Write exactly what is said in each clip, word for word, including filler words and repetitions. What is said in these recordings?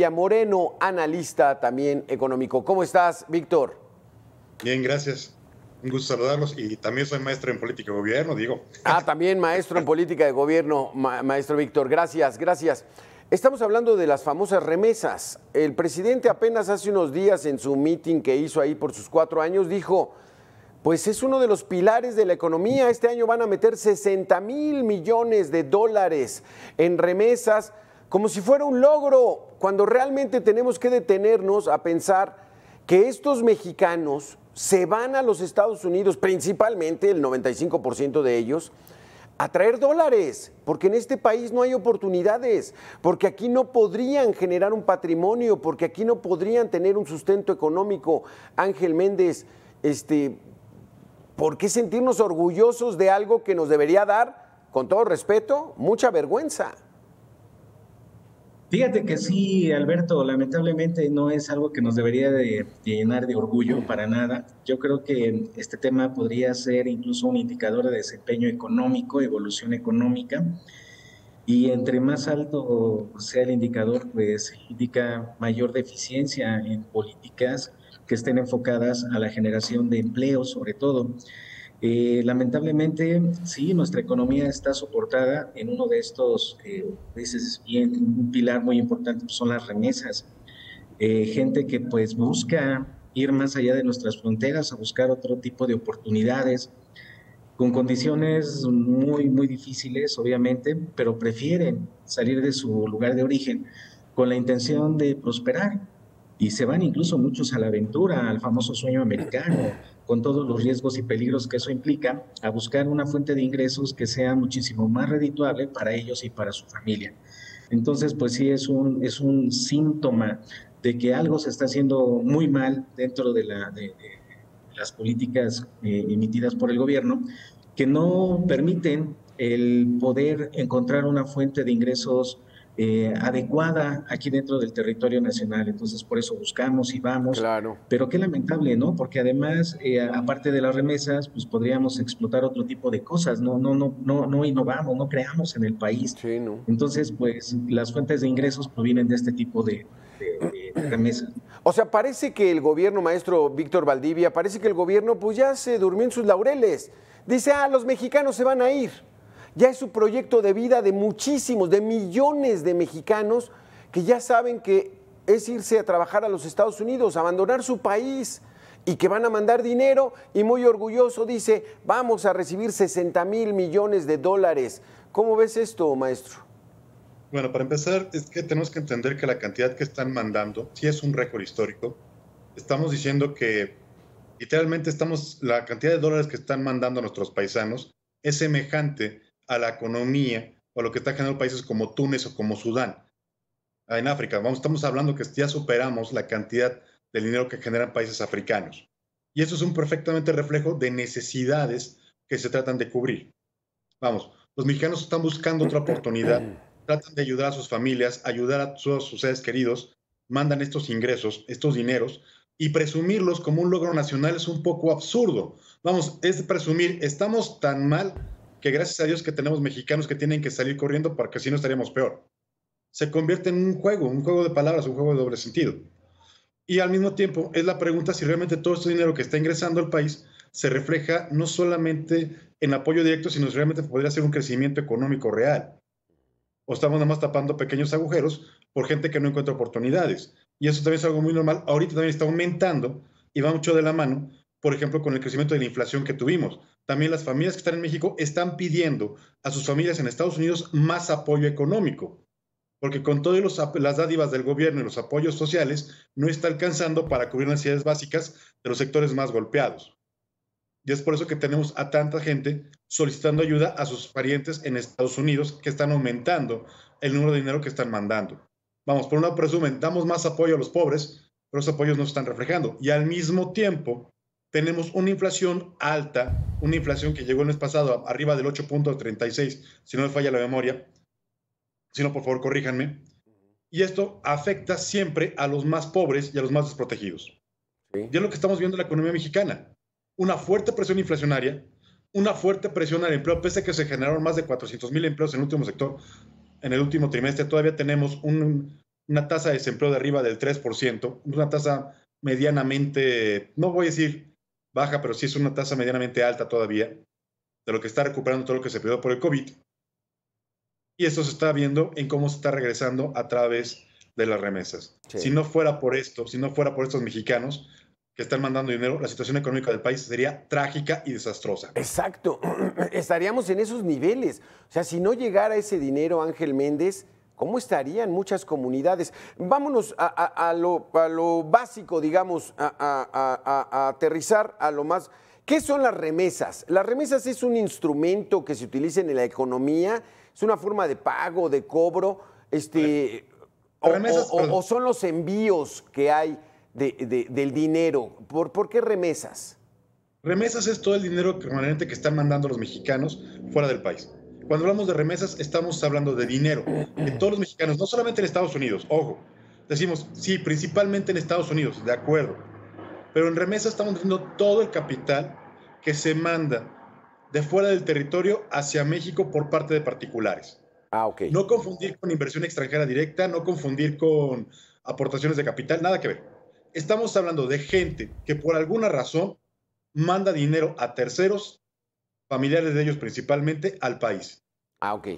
Valdivia Moreno, analista también económico. ¿Cómo estás, Víctor? Bien, gracias. Un gusto saludarlos y también soy maestro en política de gobierno, digo. Ah, también maestro en política de gobierno, ma maestro Víctor. Gracias, gracias. Estamos hablando de las famosas remesas. El presidente apenas hace unos días en su meeting que hizo ahí por sus cuatro años dijo, pues es uno de los pilares de la economía. Este año van a meter sesenta mil millones de dólares en remesas, como si fuera un logro, cuando realmente tenemos que detenernos a pensar que estos mexicanos se van a los Estados Unidos, principalmente el noventa y cinco por ciento de ellos, a traer dólares, porque en este país no hay oportunidades, porque aquí no podrían generar un patrimonio, porque aquí no podrían tener un sustento económico. Ángel Méndez, este, ¿por qué sentirnos orgullosos de algo que nos debería dar, con todo respeto, mucha vergüenza? Fíjate que sí, Alberto, lamentablemente no es algo que nos debería de, de llenar de orgullo para nada. Yo creo que este tema podría ser incluso un indicador de desempeño económico, evolución económica, y entre más alto sea el indicador, pues indica mayor deficiencia en políticas que estén enfocadas a la generación de empleo, sobre todo. Eh, lamentablemente, sí, nuestra economía está soportada en uno de estos, eh, dices bien, un pilar muy importante pues son las remesas. Eh, gente que pues busca ir más allá de nuestras fronteras a buscar otro tipo de oportunidades, con condiciones muy, muy difíciles, obviamente, pero prefieren salir de su lugar de origen con la intención de prosperar. Y se van incluso muchos a la aventura, al famoso sueño americano, con todos los riesgos y peligros que eso implica, a buscar una fuente de ingresos que sea muchísimo más redituable para ellos y para su familia. Entonces, pues sí, es un, es un síntoma de que algo se está haciendo muy mal dentro de, la, de, de las políticas eh, emitidas por el gobierno, que no permiten el poder encontrar una fuente de ingresos Eh, adecuada aquí dentro del territorio nacional. Entonces, por eso buscamos y vamos. Claro. Pero qué lamentable, ¿no? Porque además, eh, aparte de las remesas, pues podríamos explotar otro tipo de cosas, ¿no? No, no, no, no innovamos, no creamos en el país. Sí, ¿no? Entonces, pues las fuentes de ingresos provienen de este tipo de, de, de remesas. O sea, parece que el gobierno, maestro Víctor Valdivia, parece que el gobierno pues ya se durmió en sus laureles. Dice, ah, los mexicanos se van a ir. Ya es su proyecto de vida de muchísimos, de millones de mexicanos que ya saben que es irse a trabajar a los Estados Unidos, abandonar su país y que van a mandar dinero y muy orgulloso dice, vamos a recibir sesenta mil millones de dólares. ¿Cómo ves esto, maestro? Bueno, para empezar, es que tenemos que entender que la cantidad que están mandando sí es un récord histórico. Estamos diciendo que literalmente estamos, la cantidad de dólares que están mandando a nuestros paisanos es semejante a la economía o a lo que está generando países como Túnez o como Sudán. En África, vamos, estamos hablando que ya superamos la cantidad de dinero que generan países africanos. Y eso es un perfectamente reflejo de necesidades que se tratan de cubrir. Vamos, los mexicanos están buscando otra oportunidad, tratan de ayudar a sus familias, ayudar a todos sus seres queridos, mandan estos ingresos, estos dineros, y presumirlos como un logro nacional es un poco absurdo. Vamos, es presumir, estamos tan mal que gracias a Dios que tenemos mexicanos que tienen que salir corriendo porque si no estaríamos peor. Se convierte en un juego, un juego de palabras, un juego de doble sentido. Y al mismo tiempo es la pregunta si realmente todo este dinero que está ingresando al país se refleja no solamente en apoyo directo, sino si realmente podría ser un crecimiento económico real. O estamos nada más tapando pequeños agujeros por gente que no encuentra oportunidades. Y eso también es algo muy normal. Ahorita también está aumentando y va mucho de la mano, por ejemplo, con el crecimiento de la inflación que tuvimos. También las familias que están en México están pidiendo a sus familias en Estados Unidos más apoyo económico, porque con todas las dádivas del gobierno y los apoyos sociales no está alcanzando para cubrir las necesidades básicas de los sectores más golpeados. Y es por eso que tenemos a tanta gente solicitando ayuda a sus parientes en Estados Unidos que están aumentando el número de dinero que están mandando. Vamos, por un lado presumen, damos más apoyo a los pobres, pero esos apoyos no se están reflejando. Y al mismo tiempo tenemos una inflación alta, una inflación que llegó el mes pasado arriba del ocho punto treinta y seis, si no me falla la memoria, si no, por favor, corríjanme. Y esto afecta siempre a los más pobres y a los más desprotegidos. Sí. Y es lo que estamos viendo en la economía mexicana. Una fuerte presión inflacionaria, una fuerte presión al empleo, pese a que se generaron más de cuatrocientos mil empleos en el último sector, en el último trimestre todavía tenemos un, una tasa de desempleo de arriba del tres por ciento, una tasa medianamente, no voy a decir baja, pero sí es una tasa medianamente alta todavía, de lo que está recuperando todo lo que se perdió por el COVID. Y esto se está viendo en cómo se está regresando a través de las remesas. Sí. Si no fuera por esto, si no fuera por estos mexicanos que están mandando dinero, la situación económica del país sería trágica y desastrosa. Exacto, estaríamos en esos niveles. O sea, si no llegara ese dinero, Ángel Méndez, ¿cómo estarían muchas comunidades? Vámonos a, a, a, lo, a lo básico, digamos, a, a, a, a aterrizar a lo más... ¿Qué son las remesas? Las remesas es un instrumento que se utiliza en la economía, es una forma de pago, de cobro, este, o, remesas, o, o son los envíos que hay de, de, del dinero. ¿Por, ¿Por qué remesas? Remesas es todo el dinero permanente que están mandando los mexicanos fuera del país. Cuando hablamos de remesas, estamos hablando de dinero, de todos los mexicanos, no solamente en Estados Unidos, ojo. Decimos, sí, principalmente en Estados Unidos, de acuerdo. Pero en remesas estamos diciendo todo el capital que se manda de fuera del territorio hacia México por parte de particulares. Ah, ok. No confundir con inversión extranjera directa, no confundir con aportaciones de capital, nada que ver. Estamos hablando de gente que por alguna razón manda dinero a terceros, familiares de ellos principalmente, al país. Ah, ok.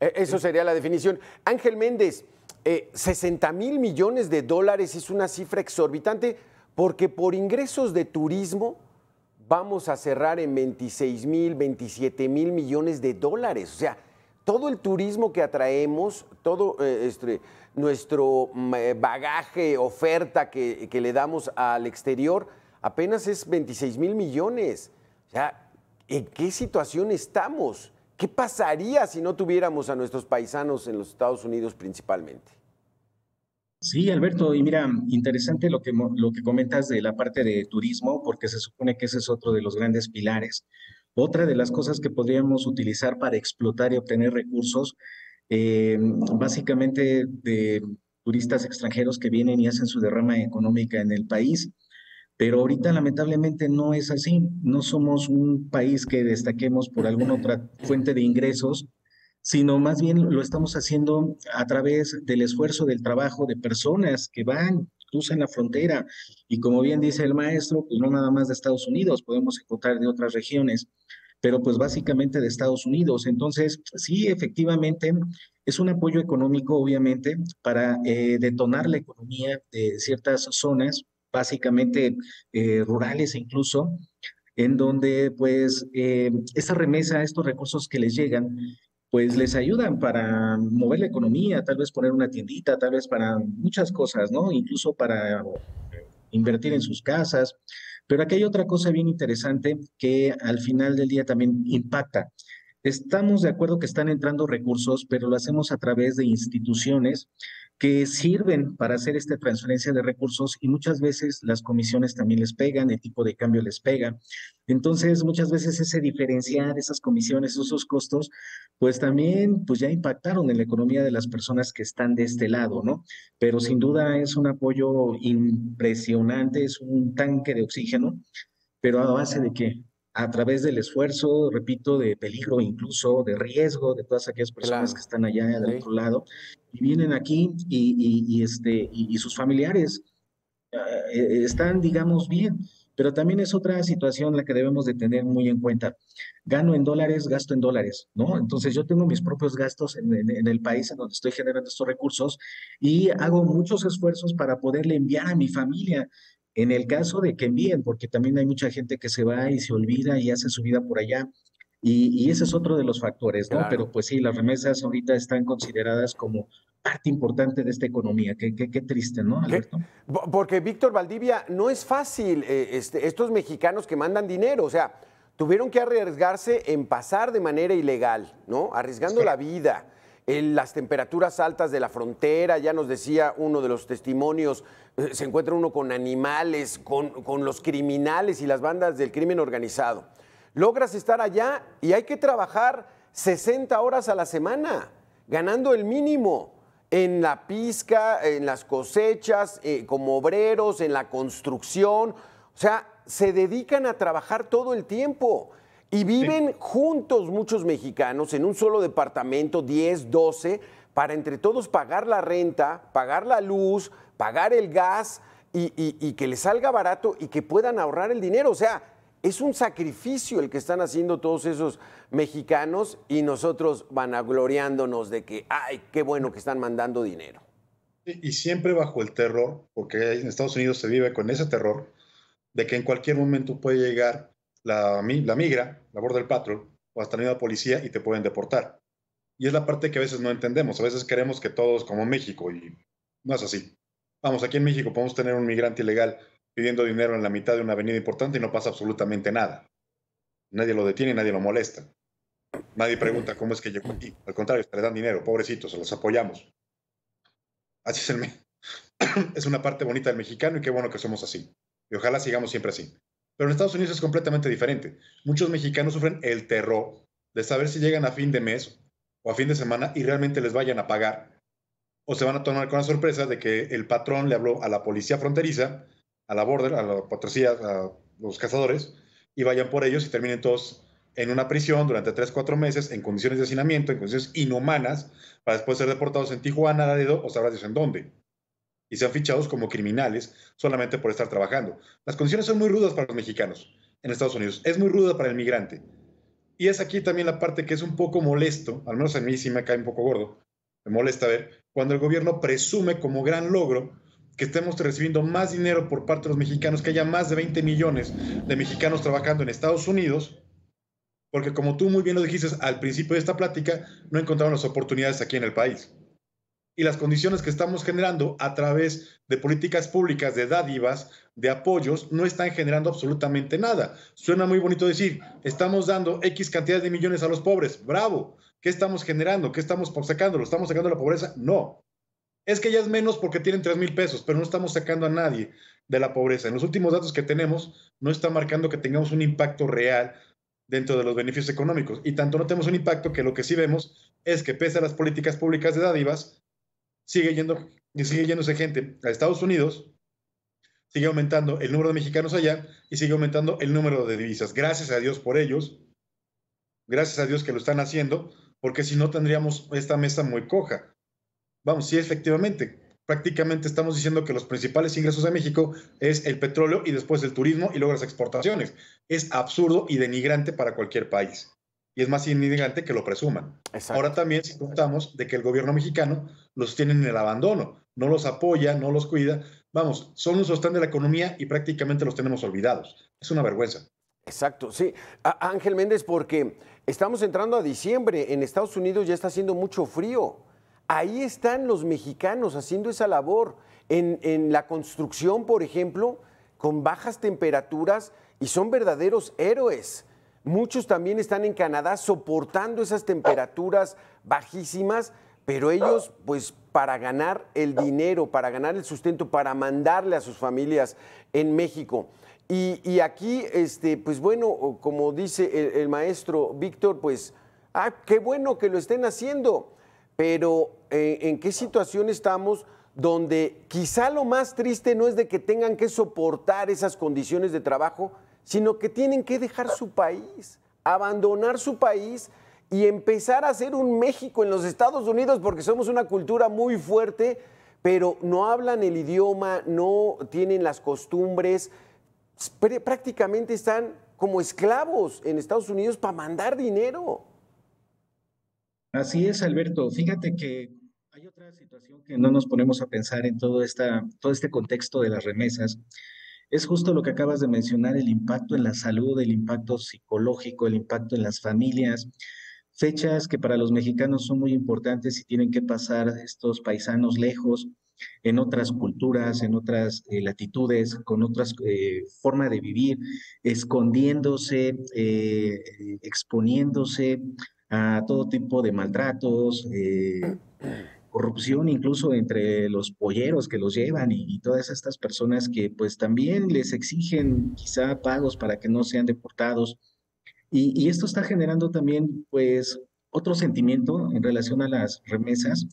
Eso sería la definición. Ángel Méndez, eh, sesenta mil millones de dólares es una cifra exorbitante, porque por ingresos de turismo vamos a cerrar en veintiséis mil, veintisiete mil millones de dólares. O sea, todo el turismo que atraemos, todo eh, este, nuestro eh, bagaje, oferta que, que le damos al exterior, apenas es veintiséis mil millones. O sea, ¿en qué situación estamos? ¿Qué pasaría si no tuviéramos a nuestros paisanos en los Estados Unidos principalmente? Sí, Alberto, y mira, interesante lo que, lo que comentas de la parte de turismo, porque se supone que ese es otro de los grandes pilares. Otra de las cosas que podríamos utilizar para explotar y obtener recursos, eh, básicamente de turistas extranjeros que vienen y hacen su derrama económica en el país, pero ahorita lamentablemente no es así. No somos un país que destaquemos por alguna otra fuente de ingresos, sino más bien lo estamos haciendo a través del esfuerzo, del trabajo de personas que van, cruzan la frontera. Y como bien dice el maestro, pues no nada más de Estados Unidos, podemos encontrar de otras regiones, pero pues básicamente de Estados Unidos. Entonces, sí, efectivamente, es un apoyo económico, obviamente, para eh, detonar la economía de ciertas zonas, básicamente eh, rurales incluso, en donde pues eh, esa remesa, estos recursos que les llegan, pues les ayudan para mover la economía, tal vez poner una tiendita, tal vez para muchas cosas, ¿no? Incluso para invertir en sus casas. Pero aquí hay otra cosa bien interesante que al final del día también impacta. Estamos de acuerdo que están entrando recursos, pero lo hacemos a través de instituciones que sirven para hacer esta transferencia de recursos y muchas veces las comisiones también les pegan, el tipo de cambio les pega. Entonces, muchas veces ese diferenciar, esas comisiones, esos costos, pues también pues ya impactaron en la economía de las personas que están de este lado, ¿no? Pero sin duda es un apoyo impresionante, es un tanque de oxígeno, pero ¿a base de qué? A través del esfuerzo, repito, de peligro incluso, de riesgo de todas aquellas personas, claro, que están allá del, sí, otro lado y vienen aquí y, y, y, este, y, y sus familiares uh, están, digamos, bien. Pero también es otra situación la que debemos de tener muy en cuenta. Gano en dólares, gasto en dólares, ¿no? Entonces yo tengo mis propios gastos en, en, en el país en donde estoy generando estos recursos y hago muchos esfuerzos para poderle enviar a mi familia. En el caso de que envíen, porque también hay mucha gente que se va y se olvida y hace su vida por allá. Y, y ese es otro de los factores, ¿no? Claro. Pero pues sí, las remesas ahorita están consideradas como parte importante de esta economía. Qué, qué, qué triste, ¿no, Alberto? Porque, Víctor Valdivia, no es fácil eh, este, estos mexicanos que mandan dinero. O sea, tuvieron que arriesgarse en pasar de manera ilegal, ¿no? Arriesgando, sí, la vida. Las temperaturas altas de la frontera, ya nos decía uno de los testimonios, se encuentra uno con animales, con, con los criminales y las bandas del crimen organizado. Logras estar allá y hay que trabajar sesenta horas a la semana, ganando el mínimo en la pizca, en las cosechas, eh, como obreros, en la construcción. O sea, se dedican a trabajar todo el tiempo. Y viven juntos muchos mexicanos en un solo departamento, diez, doce, para entre todos pagar la renta, pagar la luz, pagar el gas y, y, y que les salga barato y que puedan ahorrar el dinero. O sea, es un sacrificio el que están haciendo todos esos mexicanos y nosotros vanagloriándonos de que, ay, qué bueno que están mandando dinero. Y siempre bajo el terror, porque en Estados Unidos se vive con ese terror de que en cualquier momento puede llegar la, la migra, la Border Patrol o hasta la misma policía y te pueden deportar. Y es la parte que a veces no entendemos. A veces queremos que todos como México, y no es así. Vamos, aquí en México podemos tener un migrante ilegal pidiendo dinero en la mitad de una avenida importante y no pasa absolutamente nada. Nadie lo detiene, nadie lo molesta. Nadie pregunta cómo es que llegó aquí. Al contrario, se le dan dinero, pobrecitos, se los apoyamos. Así es, el es una parte bonita del mexicano y qué bueno que somos así. Y ojalá sigamos siempre así. Pero en Estados Unidos es completamente diferente. Muchos mexicanos sufren el terror de saber si llegan a fin de mes o a fin de semana y realmente les vayan a pagar. O se van a tomar con la sorpresa de que el patrón le habló a la policía fronteriza, a la border, a la patrocía, a los cazadores, y vayan por ellos y terminen todos en una prisión durante tres, cuatro meses, en condiciones de hacinamiento, en condiciones inhumanas, para después ser deportados en Tijuana, Laredo o sabrá Dios en dónde. Y sean fichados como criminales solamente por estar trabajando. Las condiciones son muy rudas para los mexicanos en Estados Unidos. Es muy ruda para el migrante. Y es aquí también la parte que es un poco molesto, al menos a mí sí me cae un poco gordo, me molesta ver, cuando el gobierno presume como gran logro que estemos recibiendo más dinero por parte de los mexicanos, que haya más de veinte millones de mexicanos trabajando en Estados Unidos. Porque como tú muy bien lo dijiste al principio de esta plática, no encontraron las oportunidades aquí en el país. Y las condiciones que estamos generando a través de políticas públicas, de dádivas, de apoyos, no están generando absolutamente nada. Suena muy bonito decir, estamos dando X cantidades de millones a los pobres. ¡Bravo! ¿Qué estamos generando? ¿Qué estamos sacando? ¿Lo estamos sacando de la pobreza? No. Es que ya es menos porque tienen tres mil pesos, pero no estamos sacando a nadie de la pobreza. En los últimos datos que tenemos, no está marcando que tengamos un impacto real dentro de los beneficios económicos. Y tanto no tenemos un impacto que lo que sí vemos es que pese a las políticas públicas de dádivas, sigue yendo, sigue yéndose gente a Estados Unidos, sigue aumentando el número de mexicanos allá y sigue aumentando el número de divisas. Gracias a Dios por ellos, gracias a Dios que lo están haciendo, porque si no tendríamos esta mesa muy coja. Vamos, sí, efectivamente, prácticamente estamos diciendo que los principales ingresos de México es el petróleo y después el turismo y luego las exportaciones. Es absurdo y denigrante para cualquier país. Y es más denigrante que lo presuman. Exacto. Ahora también si contamos de que el gobierno mexicano los tiene en el abandono, no los apoya, no los cuida. Vamos, son un sostén de la economía y prácticamente los tenemos olvidados. Es una vergüenza. Exacto, sí. A Ángel Méndez, porque estamos entrando a diciembre. En Estados Unidos ya está haciendo mucho frío. Ahí están los mexicanos haciendo esa labor en, en la construcción, por ejemplo, con bajas temperaturas y son verdaderos héroes. Muchos también están en Canadá soportando esas temperaturas bajísimas, pero ellos, pues, para ganar el dinero, para ganar el sustento, para mandarle a sus familias en México. Y, y aquí, este, pues bueno, como dice el, el maestro Víctor, pues, ah, qué bueno que lo estén haciendo. Pero eh, ¿en qué situación estamos donde quizá lo más triste no es de que tengan que soportar esas condiciones de trabajo, sino que tienen que dejar su país, abandonar su país y empezar a ser un México en los Estados Unidos porque somos una cultura muy fuerte, pero no hablan el idioma, no tienen las costumbres, prácticamente están como esclavos en Estados Unidos para mandar dinero? Así es, Alberto. Fíjate que hay otra situación que no nos ponemos a pensar en todo, esta, todo este contexto de las remesas. Es justo lo que acabas de mencionar, el impacto en la salud, el impacto psicológico, el impacto en las familias. Fechas que para los mexicanos son muy importantes y tienen que pasar estos paisanos lejos, en otras culturas, en otras eh, latitudes, con otras eh, formas de vivir, escondiéndose, eh, exponiéndose a todo tipo de maltratos, eh, corrupción incluso entre los polleros que los llevan y, y todas estas personas que pues también les exigen quizá pagos para que no sean deportados. Y, y esto está generando también pues otro sentimiento en relación a las remesas,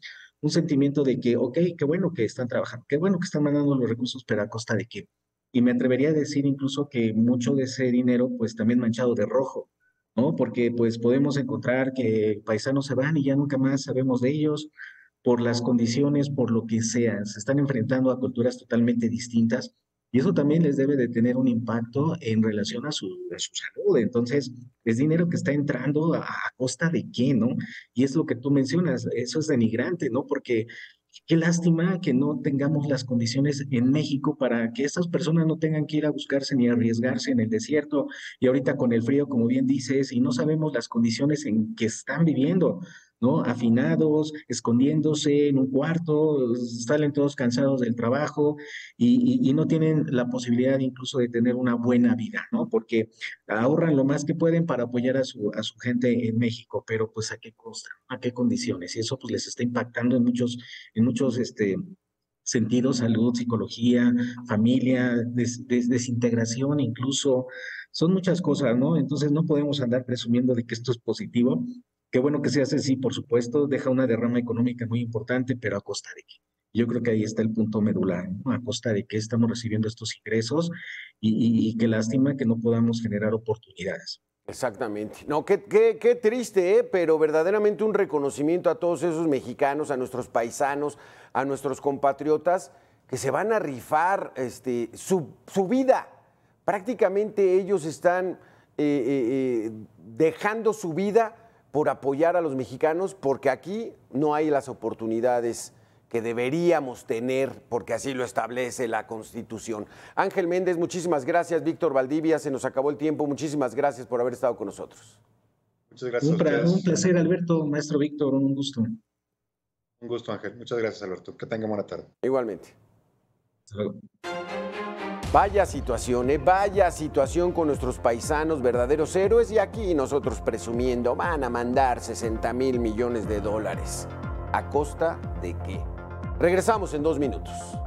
un sentimiento de que, ok, qué bueno que están trabajando, qué bueno que están mandando los recursos, pero ¿a costa de qué? Y me atrevería a decir incluso que mucho de ese dinero pues también manchado de rojo, ¿no? Porque pues podemos encontrar que paisanos se van y ya nunca más sabemos de ellos, por las condiciones, por lo que sea. Se están enfrentando a culturas totalmente distintas y eso también les debe de tener un impacto en relación a su, a su salud. Entonces, es dinero que está entrando a, a costa de qué, ¿no? Y es lo que tú mencionas, eso es denigrante, ¿no? Porque qué lástima que no tengamos las condiciones en México para que estas personas no tengan que ir a buscarse ni arriesgarse en el desierto y ahorita con el frío, como bien dices, y no sabemos las condiciones en que están viviendo, ¿no? Afinados, escondiéndose en un cuarto, salen todos cansados del trabajo y, y, y no tienen la posibilidad incluso de tener una buena vida, ¿no? Porque ahorran lo más que pueden para apoyar a su, a su gente en México, pero pues ¿a qué costa? ¿A qué condiciones? Y eso pues les está impactando en muchos, en muchos este, sentidos, salud, psicología, familia, des, des, desintegración incluso, son muchas cosas, ¿no? Entonces no podemos andar presumiendo de que esto es positivo. Qué bueno que se hace, sí, por supuesto, deja una derrama económica muy importante, pero ¿a costa de qué? Yo creo que ahí está el punto medular, ¿no? ¿A costa de qué estamos recibiendo estos ingresos? Y, y, y qué lástima que no podamos generar oportunidades. Exactamente. No, qué, qué, qué triste, ¿eh? Pero verdaderamente un reconocimiento a todos esos mexicanos, a nuestros paisanos, a nuestros compatriotas que se van a rifar este, su, su vida. Prácticamente ellos están eh, eh, eh, dejando su vida por apoyar a los mexicanos, porque aquí no hay las oportunidades que deberíamos tener, porque así lo establece la Constitución. Ángel Méndez, muchísimas gracias. Víctor Valdivia, se nos acabó el tiempo. Muchísimas gracias por haber estado con nosotros. Muchas gracias. Un, pra, un placer, Alberto, maestro Víctor, un gusto. Un gusto, Ángel. Muchas gracias, Alberto. Que tenga buena tarde. Igualmente. Hasta luego. Vaya situación, ¿eh? Vaya situación con nuestros paisanos, verdaderos héroes, y aquí nosotros presumiendo, van a mandar sesenta mil millones de dólares. ¿A costa de qué? Regresamos en dos minutos.